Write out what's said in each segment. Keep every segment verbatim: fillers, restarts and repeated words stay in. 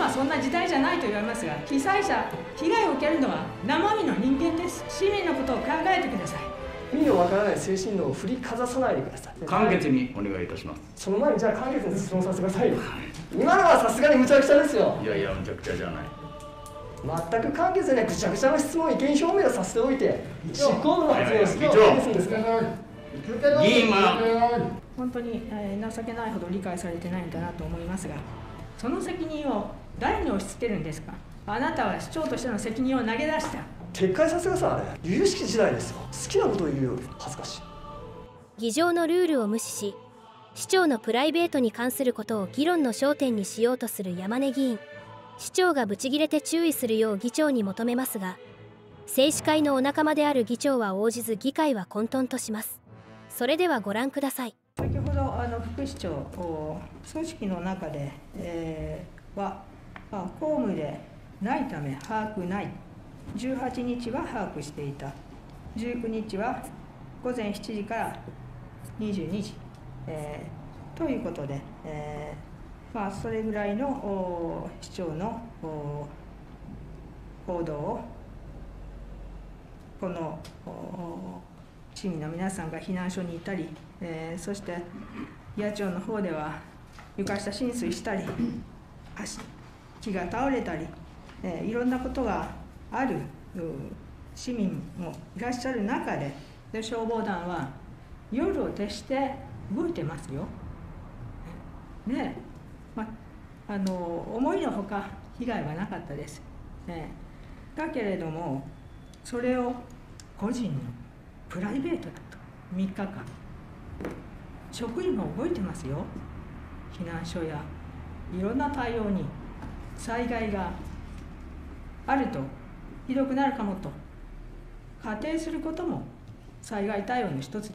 今はそんな時代じゃないと言われますが、被災者、被害を受けるのは生身の人間です。市民のことを考えてください。意味のわからない精神論を振りかざさないでください。簡潔にお願いいたします。その前にじゃあ簡潔に質問させてくださいよ。今のはさすがにむちゃくちゃですよ。いやいや、むちゃくちゃじゃない。全く簡潔にぐちゃぐちゃの質問、意見表明をさせておいて執行部の発言をしておいてですね。議員は本当に情けないほど理解されてないんだなと思いますが、その責任を誰に押し付けるんですか。あなたは市長としての責任を投げ出した。撤回させてください。あれ、由々しき時代ですよ。好きなことを言うより恥ずかしい。議場のルールを無視し、市長のプライベートに関することを議論の焦点にしようとする山根議員。市長がブチギレて注意するよう議長に求めますが、政治会のお仲間である議長は応じず、議会は混沌とします。それではご覧ください。先ほどあの副市長、組織の中で、えー、は公務でないため把握ない、じゅうはちにちは把握していた、じゅうくにちは午前しちじからにじゅうにじ、えー、ということで、えーまあ、それぐらいの市長の行動をこの市民の皆さんが避難所にいたり、えー、そして野鳥の方では床下浸水したり、木が倒れたり、えー、いろんなことがある市民もいらっしゃる中で、で消防団は夜を徹して動いてますよ。ねえ、まあの思いのほか被害はなかったです。ね、だけれどもそれを個人のプライベートだとみっかかん、職員も動いてますよ。避難所やいろんな対応に、災害があるとひどくなるかもと仮定することも災害対応の一つです。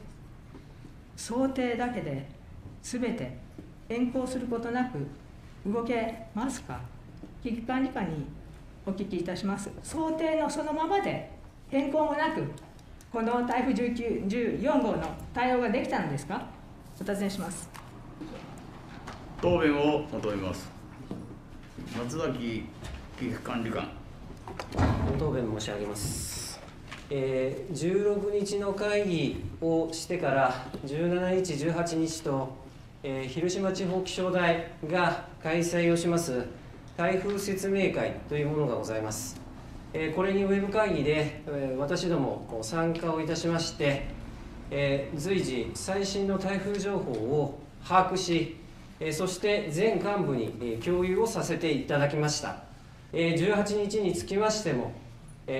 想定だけで全て変更することなく動けますか。危機管理課にお聞きいたします。想定のそのままで変更もなくこの台風じゅうよんごうの対応ができたのですか。お尋ねします。答弁を求めます。松崎危機管理官。答弁申し上げます。えー、じゅうろくにちの会議をしてからじゅうしちにち、じゅうはちにちと、えー、広島地方気象台が開催をします台風説明会というものがございます。これにウェブ会議で私ども参加をいたしまして、随時最新の台風情報を把握し、そして全幹部に共有をさせていただきました。じゅうはちにちにつきましても、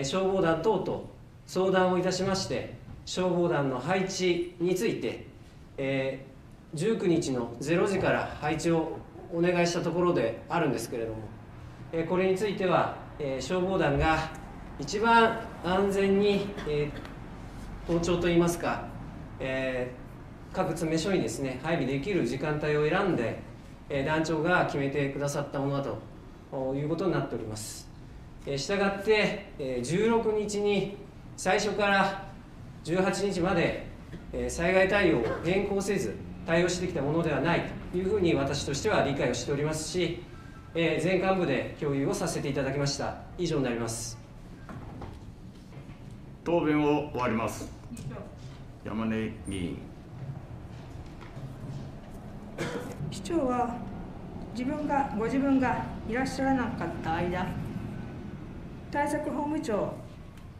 消防団等と相談をいたしまして、消防団の配置について、じゅうくにちのれいじから配置をお願いしたところであるんですけれども、これについては、消防団が一番安全に、えー、登頂といいますか、えー、各詰め所にですね、配備できる時間帯を選んで、えー、団長が決めてくださったものだということになっております。えー、したがって、えー、じゅうろくにちに最初からじゅうはちにちまで、えー、災害対応を変更せず対応してきたものではないというふうに私としては理解をしておりますし、全幹部で共有をさせていただきました。以上になります。答弁を終わります。山根議員。市長は自分がご自分がいらっしゃらなかった間、対策本部長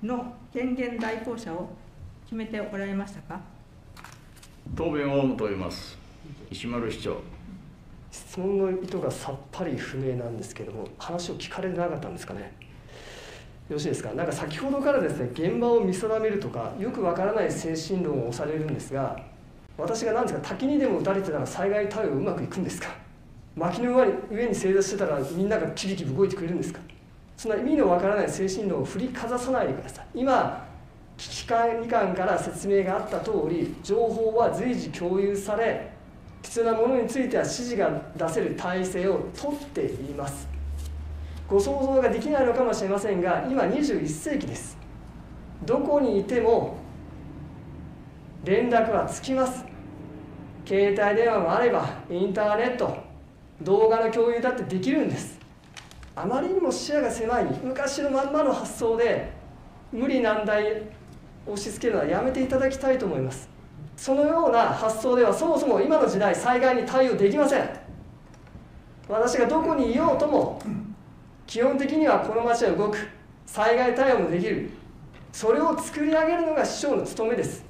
の権限代行者を決めておられましたか。答弁を求めます。石丸市長。質問の意図がさっぱり不明なんですけども、話を聞かれてなかったんですかね。よろしいですか。なんか先ほどからですね、現場を見定めるとかよくわからない精神論を押されるんですが、私が何ですか、滝にでも打たれてたら災害対応うまくいくんですか。薪の上に上に正座してたらみんながキビキビ動いてくれるんですか。そんな意味のわからない精神論を振りかざさないでください。今危機管理官から説明があった通り、情報は随時共有され、必要なものについては指示が出せる体制をとっています。ご想像ができないのかもしれませんが、今にじゅういっせいきです。どこにいても連絡はつきます。携帯電話もあればインターネット、動画の共有だってできるんです。あまりにも視野が狭い、昔のまんまの発想で無理難題を押し付けるのはやめていただきたいと思います。そのような発想ではそもそも今の時代災害に対応できません。私がどこにいようとも基本的にはこの町は動く、災害対応もできる、それを作り上げるのが市長の務めです。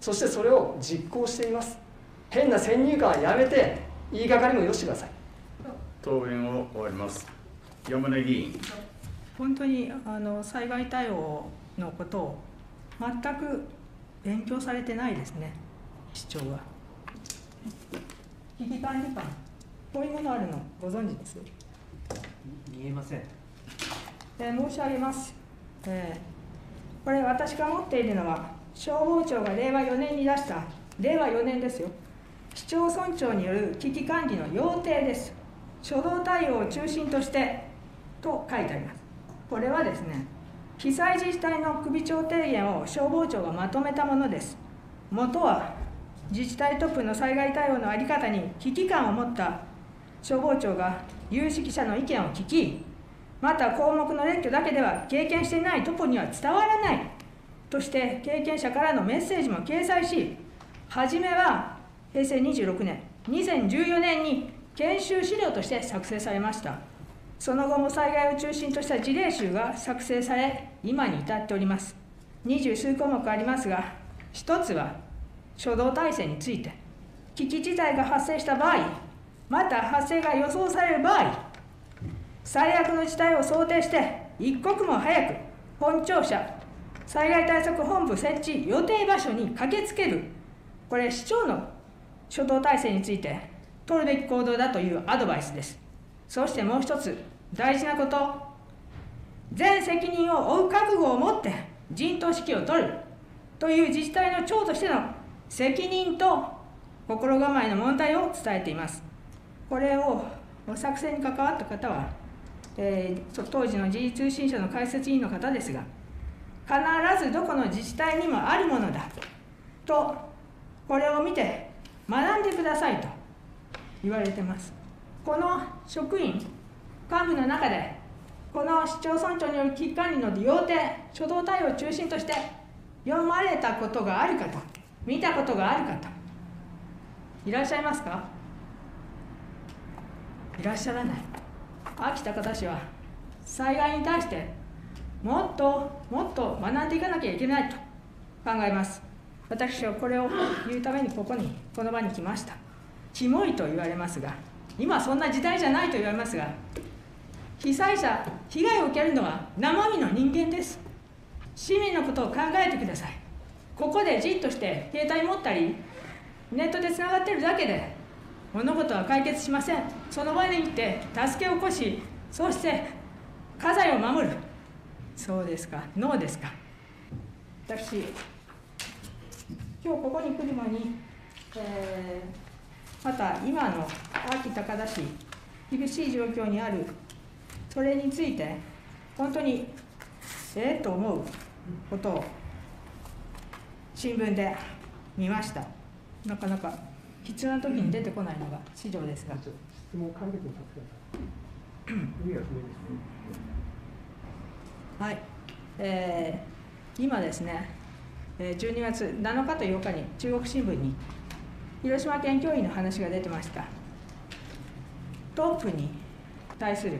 そしてそれを実行しています。変な先入観はやめて言いがかりもよしてください。答弁を終わります。山根議員、本当にあの災害対応のことを全く勉強されてないですね、市長は。危機管理官、こういうものあるのご存知です？見えません。えー、申し上げます、えー、これ私が持っているのは消防庁がれいわよねんに出したれいわよねんですよ、市町村長による危機管理の要諦です。初動対応を中心としてと書いてあります。これはですね、被災自治体の首長提言を消防庁がまとめたものです。元は自治体トップの災害対応の在り方に危機感を持った消防庁が有識者の意見を聞き、また項目の列挙だけでは経験していないトップには伝わらないとして経験者からのメッセージも掲載し、初めはへいせいにじゅうろくねん、にせんじゅうよねんに研修資料として作成されました。その後も災害を中心とした事例集が作成され、今に至っております。にじゅうすうこうもくありますが、一つは初動体制について、危機事態が発生した場合、また発生が予想される場合、最悪の事態を想定して一刻も早く本庁舎災害対策本部設置予定場所に駆けつける、これ市長の初動体制について取るべき行動だというアドバイスです。そしてもう一つ大事なこと、全責任を負う覚悟を持って陣頭指揮を取るという自治体の長としての責任と心構えの問題を伝えています。これを作成に関わった方は、えー、当時の時事通信社の解説委員の方ですが、必ずどこの自治体にもあるものだと、これを見て学んでくださいと言われてます。この職員幹部の中で、この市町村長による危機管理の要諦、初動対応を中心として読まれたことがある方、見たことがある方いらっしゃいますか？いらっしゃらない。秋田方氏は災害に対してもっともっと学んでいかなきゃいけないと考えます。私はこれを言うためにここにこの場に来ました。キモいと言われますが、今そんな時代じゃないと言われますが、被災者、被害を受けるのは生身の人間です。市民のことを考えてください。ここでじっとして携帯持ったりネットでつながってるだけで物事は解決しません。その場に行って助けを起こし、そして家財を守る。そうですか、ノーですか。私今日ここに来る前に、えーまた今の秋田方市厳しい状況にある、それについて本当にええと思うことを新聞で見ました。なかなか必要な時に出てこないのが市場ですが、質問を考えてみてください。はい、えー、今ですね、じゅうにがつなのかとようかに中国新聞に広島県教委の話が出てました。トップに対する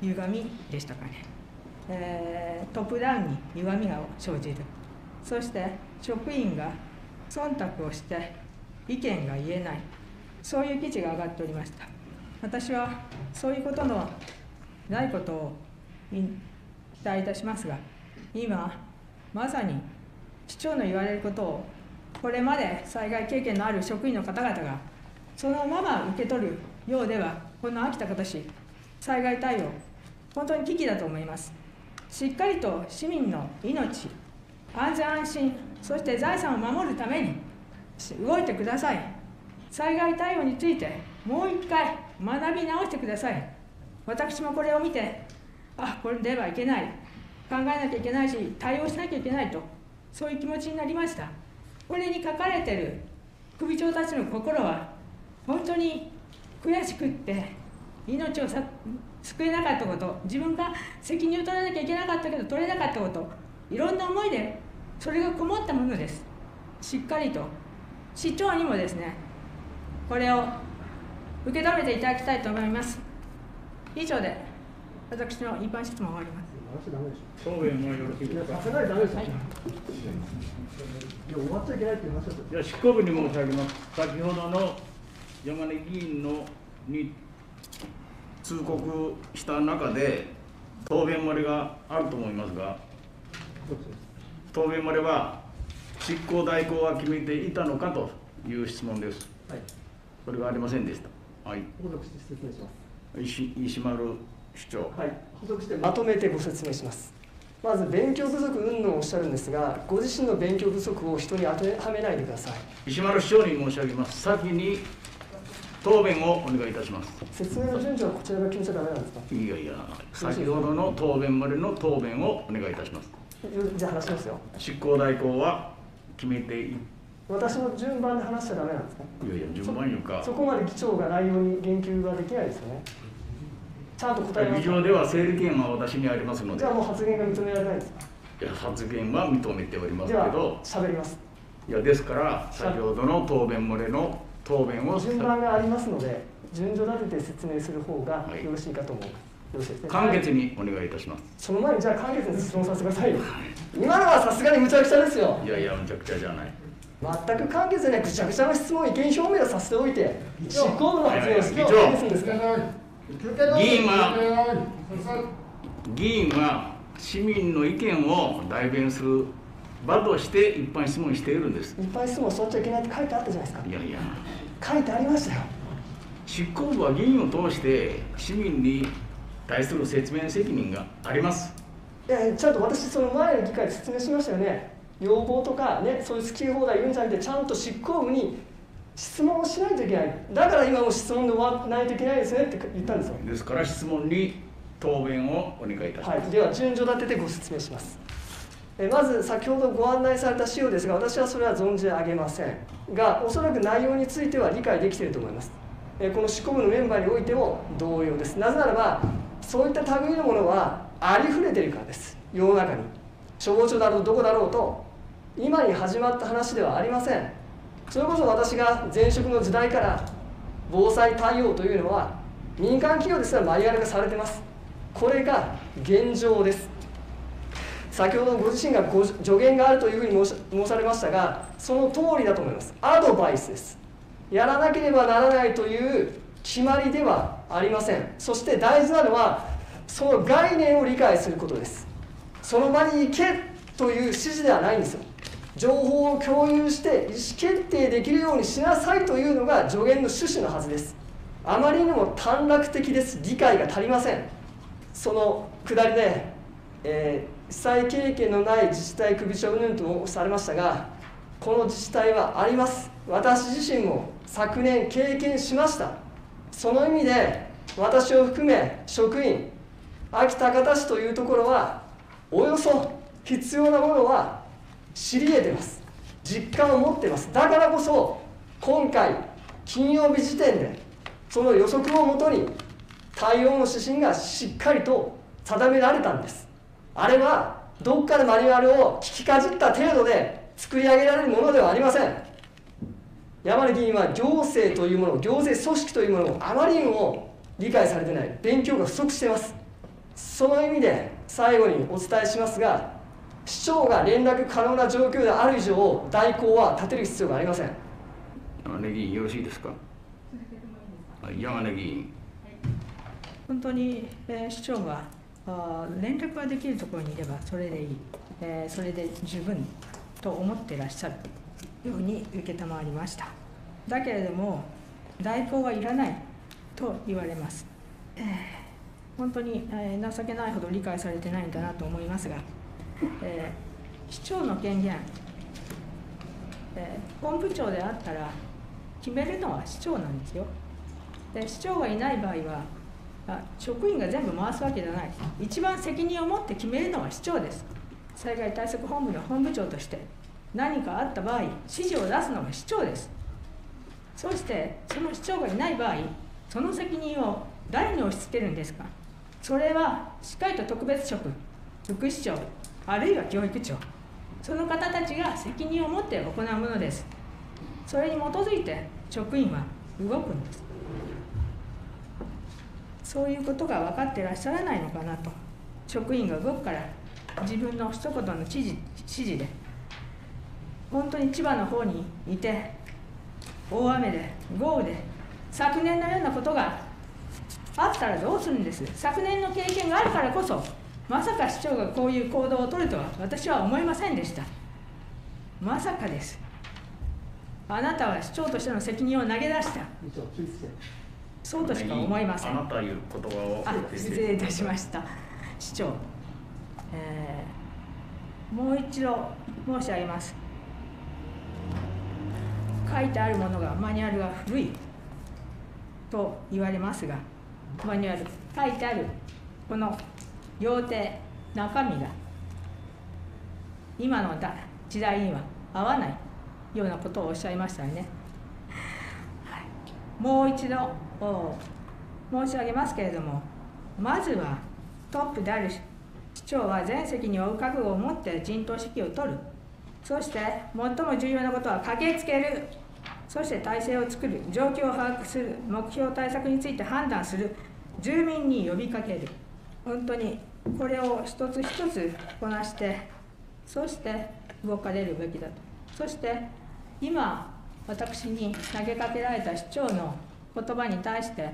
歪みでしたかね、えー、トップダウンに歪みが生じる、そして職員が忖度をして意見が言えない、そういう記事が上がっておりました。私はそういうことのないことを期待いたしますが、今まさに市長の言われることをこれまで災害経験のある職員の方々がそのまま受け取るようでは、この秋田方市災害対応本当に危機だと思います。しっかりと市民の命、安全安心、そして財産を守るために動いてください。災害対応についてもう一回学び直してください。私もこれを見て、あ、これではいけない、考えなきゃいけないし対応しなきゃいけないと、そういう気持ちになりました。これに書かれている首長たちの心は本当に悔しくって、命をさ救えなかったこと、自分が責任を取らなきゃいけなかったけど取れなかったこと、いろんな思いでそれがこもったものです。しっかりと市長にもですね、これを受け止めていただきたいと思います。以上で私の一般質問を終わります。答弁もよろしいですか。さすがにダメですよ。はい、いや終わっちゃいけないって言いました。いや執行部に申し上げます。先ほどの山根議員のに通告した中で答弁漏れがあると思いますが、答弁漏れは執行代行は決めていたのかという質問です。はい、それがありませんでした。はい。補足して説明します。石丸市長。はい。補足してまとめてご説明します。まず勉強不足云々をおっしゃるんですが、ご自身の勉強不足を人に当てはめないでください。石丸市長に申し上げます。先に答弁をお願いいたします。説明の順序はこちらが決めちゃダメなんですか。いやいや。先ほどの答弁までの答弁をお願いいたします。じゃあ話しますよ。執行代行は決めてい私の順番で話しちゃダメなんですか。いやいや順番よか そ, そこまで議長が内容に言及ができないですよね。ちゃんと答えます。議場では整理権は私にありますので。じゃあもう発言が認められないですか。いや発言は認めておりますけど。しゃべります。いやですから先ほどの答弁漏れの答弁を順番がありますので順序立てて説明する方がよろしいかと思います。はい、簡潔にお願いいたします。その前にじゃあ簡潔に質問させてくださいよ。今のはさすがにむちゃくちゃですよ。いやいやむちゃくちゃじゃない。全く簡潔にぐちゃぐちゃの質問意見表明をさせておいて執行部の発言をしておくんですか。議員は議員は市民の意見を代弁する場として一般質問しているんです。一般質問をそっちゃいけないって書いてあったじゃないですか。いやいや書いてありましたよ。執行部は議員を通して市民に対する説明責任があります。いや、ちゃんと私、その前の議会で説明しましたよね。要望とかね、そういう好き放題言うんじゃなくて、ちゃんと執行部に質問をしないといけない。だから今も質問で終わらないといけないですねって言ったんですよ。ですから質問に答弁をお願いいたします。はい、では順序立ててご説明します。えまず先ほどご案内された資料ですが、私はそれは存じ上げませんが、おそらく内容については理解できていると思います。えこの執行部のメンバーにおいても同様です。なぜならばそういった類のものはありふれているからです。世の中に消防庁だろうどこだろうと今に始まった話ではありません。それこそ私が前職の時代から防災対応というのは民間企業ですらマニュアル化されてます。これが現状です。先ほどご自身がご助言があるというふうに申し、申されましたが、その通りだと思います。アドバイスです。やらなければならないという決まりではありません。そして大事なのはその概念を理解することです。その場に行けという指示ではないんですよ。情報を共有して意思決定できるようにしなさいというのが助言の趣旨のはずです。あまりにも短絡的です。理解が足りません。その下りで、えー、被災経験のない自治体首長云々とされましたが、この自治体はあります。私自身も昨年経験しました。その意味で私を含め職員、安芸高田市というところはおよそ必要なものは知り得てます。実感を持ってます。だからこそ今回金曜日時点でその予測をもとに対応の指針がしっかりと定められたんです。あれはどっかでマニュアルを聞きかじった程度で作り上げられるものではありません。山根議員は行政というもの、行政組織というものをあまりにも理解されてない、勉強が不足しています。その意味で最後にお伝えしますが、市長が連絡可能な状況である以上、代行は立てる必要がありません。山根議員、よろしいですか。山根議員。本当に、えー、市長はあ連絡ができるところにいればそれでいい、えー、それで十分と思っていらっしゃる。ように受けりました。だけれども代行はいらないと言われます、えー、本当に、えー、情けないほど理解されてないんだなと思いますが、えー、市長の権限、えー、本部長であったら決めるのは市長なんですよ。で市長がいない場合はあ職員が全部回すわけじゃない。一番責任を持って決めるのは市長です。災害対策本部の本部長として何かあった場合、指示を出すのが市長です。そして、その市長がいない場合、その責任を誰に押し付けるんですか。それはしっかりと特別職、福祉庁、あるいは教育庁、その方たちが責任を持って行うものです。それに基づいて職員は動くんです。そういうことが分かってらっしゃらないのかなと。職員が動くから、自分の一言の指示、指示で、本当に千葉の方にいて、大雨で、豪雨で、昨年のようなことがあったらどうするんです。昨年の経験があるからこそ、まさか市長がこういう行動を取るとは私は思いませんでした。まさかです。あなたは市長としての責任を投げ出した。そうとしか思いません。あなたいう言葉を失礼いたしました。市長、えー、もう一度申し上げます。書いてあるものがマニュアルが古いと言われますが、マニュアル書いてあるこの要諦中身が今の時代には合わないようなことをおっしゃいましたよね。もう一度申し上げますけれども、まずはトップである市長は全責任を負う覚悟を持って陣頭指揮を取る、そして最も重要なことは駆けつける、そして体制を作る、状況を把握する、目標対策について判断する、住民に呼びかける、本当にこれを一つ一つこなして、そして動かれるべきだと。そして今私に投げかけられた市長の言葉に対して、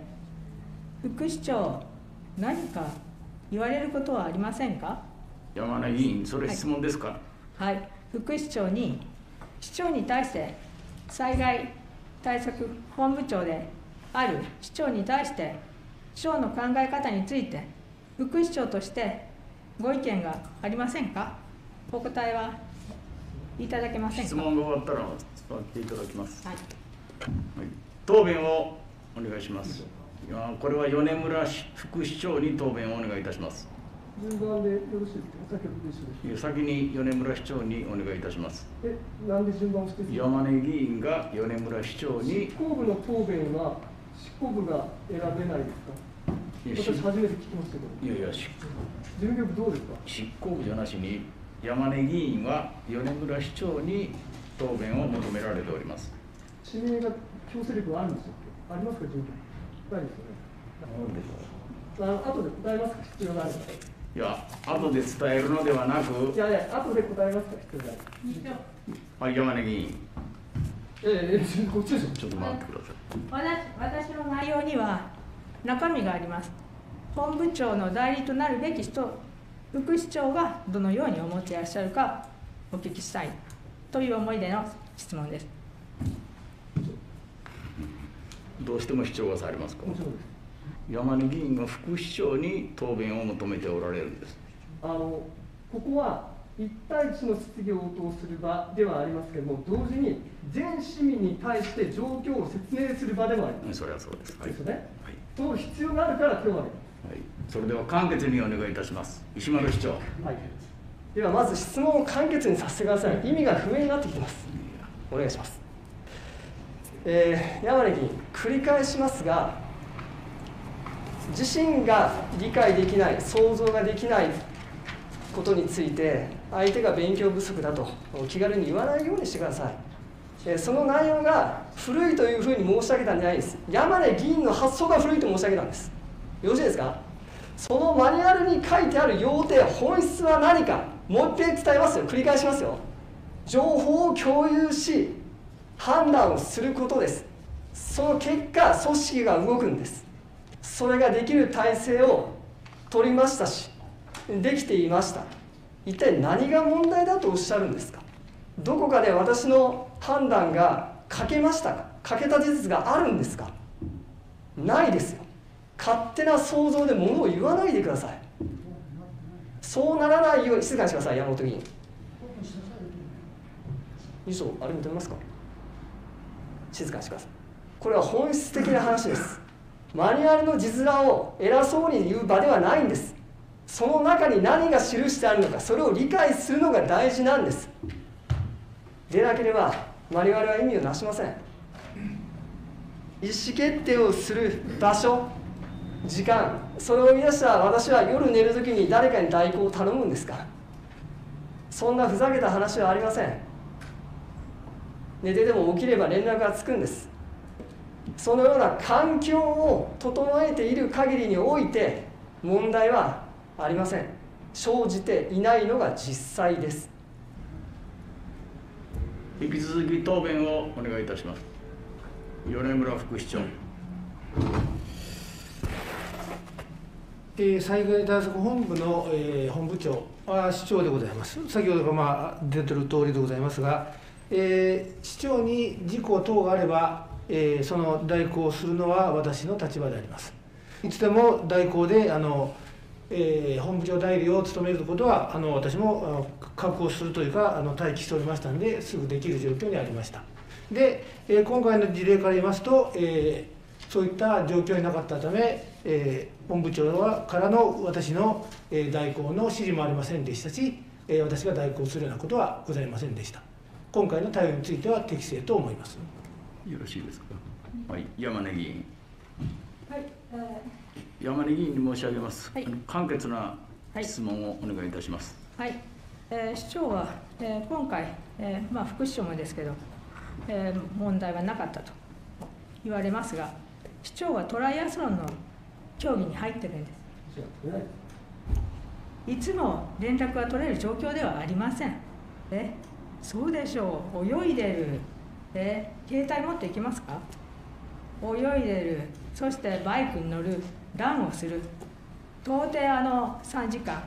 副市長、何か言われることはありませんか。山根議員、それ質問ですか。はい、はい、副市長に、市長に対して、災害対策本部長である市長に対して、市長の考え方について、副市長としてご意見がありませんか。お答えはいただけませんか。質問が終わったら座っていただきます。はい、答弁をお願いします。いや、これは米村副市長に答弁をお願いいたします。順番でよろしいですか。先に米村市長にお願いいたします。え、なんで順番をしてるんですか。山根議員が米村市長に。執行部の答弁は執行部が選べないですか。私初めて聞きますけど。いやいや、執行部どうですか。執行部じゃなしに山根議員は米村市長に答弁を求められております。指名が強制力はあるんですよ。ありますか、準備。ないですよね。あとで答えますか、必要ないですか。いや、後で伝えるのではなく。いやいや、後で答えますか、必要ない。はい、山根議員。ええ、こっちですよ。ちょっと待ってください。私、私の内容には中身があります。本部長の代理となるべき人、副市長がどのように思っていらっしゃるかお聞きしたい。という思いでの質問です。どうしても主張がされますか。山根議員が副市長に答弁を求めておられるんです。あの、ここは一対一の質疑応答する場ではありますけれども、同時に全市民に対して状況を説明する場でもあります。それはそうです。はい、ですね。はい。と必要があるから今日は。はい。それでは簡潔にお願いいたします。石丸市長。はい。ではまず質問を簡潔にさせてください。意味が不明になってきてます。お願いします。えー、山根議員、繰り返しますが、自身が理解できない、想像ができないことについて、相手が勉強不足だと気軽に言わないようにしてください。えー、その内容が古いというふうに申し上げたんじゃないです。山根議員の発想が古いと申し上げたんです。よろしいですか。そのマニュアルに書いてある要諦、本質は何か。もう一回伝えますよ。繰り返しますよ。情報を共有し判断をすることです。その結果組織が動くんです。それができる体制を取りましたし、できていました。一体何が問題だとおっしゃるんですか。どこかで私の判断が欠けましたか。欠けた事実があるんですか。ないですよ。勝手な想像で物を言わないでください。そうならないように静かにしてください、山本議員。以上、あれ認めますか。静かにしてください。これは本質的な話です。マニュアルの字面を偉そうに言う場ではないんです。その中に何が記してあるのか、それを理解するのが大事なんです。でなければ、マニュアルは意味をなしません。意思決定をする場所、時間、それを生み出した私は夜寝る時に誰かに代行を頼むんですか？そんなふざけた話はありません。寝てでも起きれば連絡がつくんです。そのような環境を整えている限りにおいて問題はありません。生じていないのが実際です。引き続き答弁をお願いいたします。米村副市長。災害対策本部の本部長は市長でございます。先ほどからまあ出てる通りでございますが、えー、市長に事故等があれば、えー、その代行するのは私の立場であります。いつでも代行であの、えー、本部長代理を務めることはあの私も確保するというかあの待機しておりましたのですぐできる状況にありました。で、えー、今回の事例から言いますと、えー、そういった状況になかったため、えー、本部長はからの私の代行の指示もありませんでしたし、私が代行するようなことはございませんでした。今回の対応については適正と思います。よろしいですか。はい、山根議員。はい、えー、山根議員に申し上げます、はい、簡潔な質問をお願いいたします。はい、えー、市長は、えー、今回、えーまあ、副市長もですけど、えー、問題はなかったと言われますが、市長はトライアスロンの競技に入ってるんです。いつも連絡が取れる状況ではありません。えそうでしょう。泳いでる、え携帯持っていきますか？泳いでる、そしてバイクに乗る、ランをする、到底あのさんじか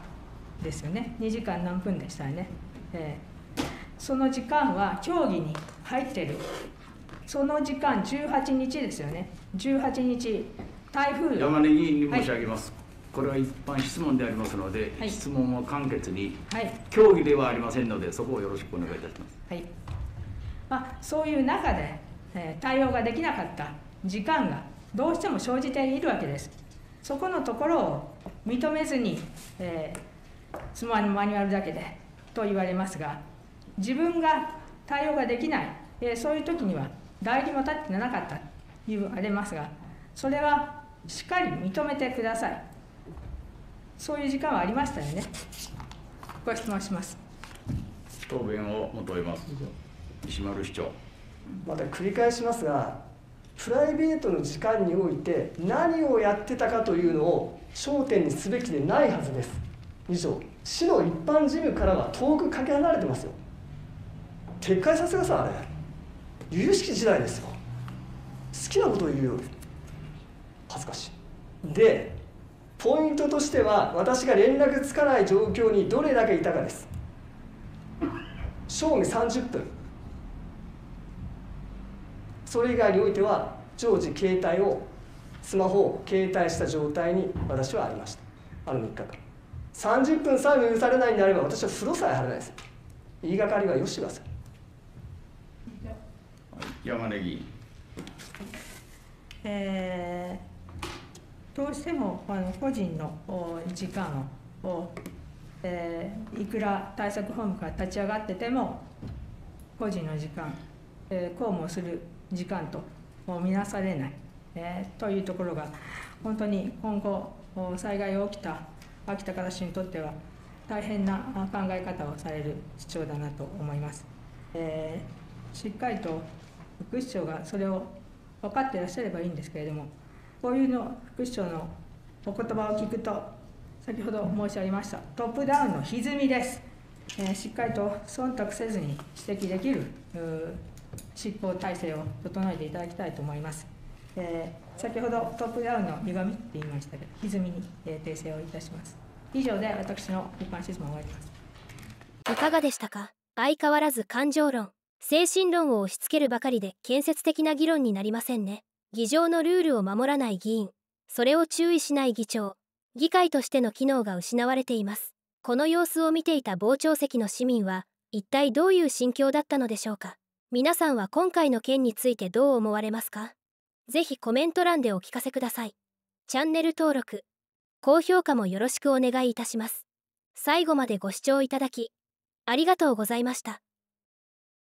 んですよね。にじかん何分でしたね、えー、その時間は競技に入ってる。その時間じゅうはちにちですよね。じゅうはちにち台風。山根議員に申し上げます、はい、これは一般質問でありますので、はい、質問を簡潔に、はい、競技ではありませんので、そこをよろしくお願いいたします。はい、まあ、そういう中で、えー、対応ができなかった時間がどうしても生じているわけです。そこのところを認めずに、えー、スマホのマニュアルだけでと言われますが、自分が対応ができない、えー、そういう時には代理も立ってなかったと言われますが、それはしっかり認めてください。そういう時間はありましたよね。ご質問します。答弁を求めます。石丸市長。また繰り返しますが、プライベートの時間において何をやってたかというのを焦点にすべきでないはずです。以上、市の一般事務からは遠くかけ離れてますよ。撤回させてください、あれ。由々しき時代ですよ。好きなことを言うより恥ずかしい。で、ポイントとしては、私が連絡つかない状況にどれだけいたかです。正味さんじゅっぷん。それ以外においては、常時携帯を、スマホを携帯した状態に私はありました。あのみっかかん。さんじゅっぷんさえも許されないんであれば、私は風呂さえ入らないです。言いがかりはよしてください。山根議員。えーどうしてもあの個人の時間を、えー、いくら対策本部から立ち上がってても個人の時間、えー、公務をする時間と見なされない、えー、というところが本当に今後災害が起きた秋田から市にとっては大変な考え方をされる市長だなと思います、えー、しっかりと副市長がそれを分かっていらっしゃればいいんですけれども、こういうの副市長のお言葉を聞くと、先ほど申し上げましたトップダウンの歪みです、えー、しっかりと忖度せずに指摘できる執行体制を整えていただきたいと思います、えー、先ほどトップダウンの歪みって言いましたけど、歪みに、えー、訂正をいたします。以上で私の一般質問を終わります。いかがでしたか。相変わらず感情論、精神論を押し付けるばかりで建設的な議論になりませんね。議場のルールを守らない議員、それを注意しない議長、議会としての機能が失われています。この様子を見ていた傍聴席の市民は、一体どういう心境だったのでしょうか。皆さんは今回の件についてどう思われますか。ぜひコメント欄でお聞かせください。チャンネル登録、高評価もよろしくお願いいたします。最後までご視聴いただき、ありがとうございました。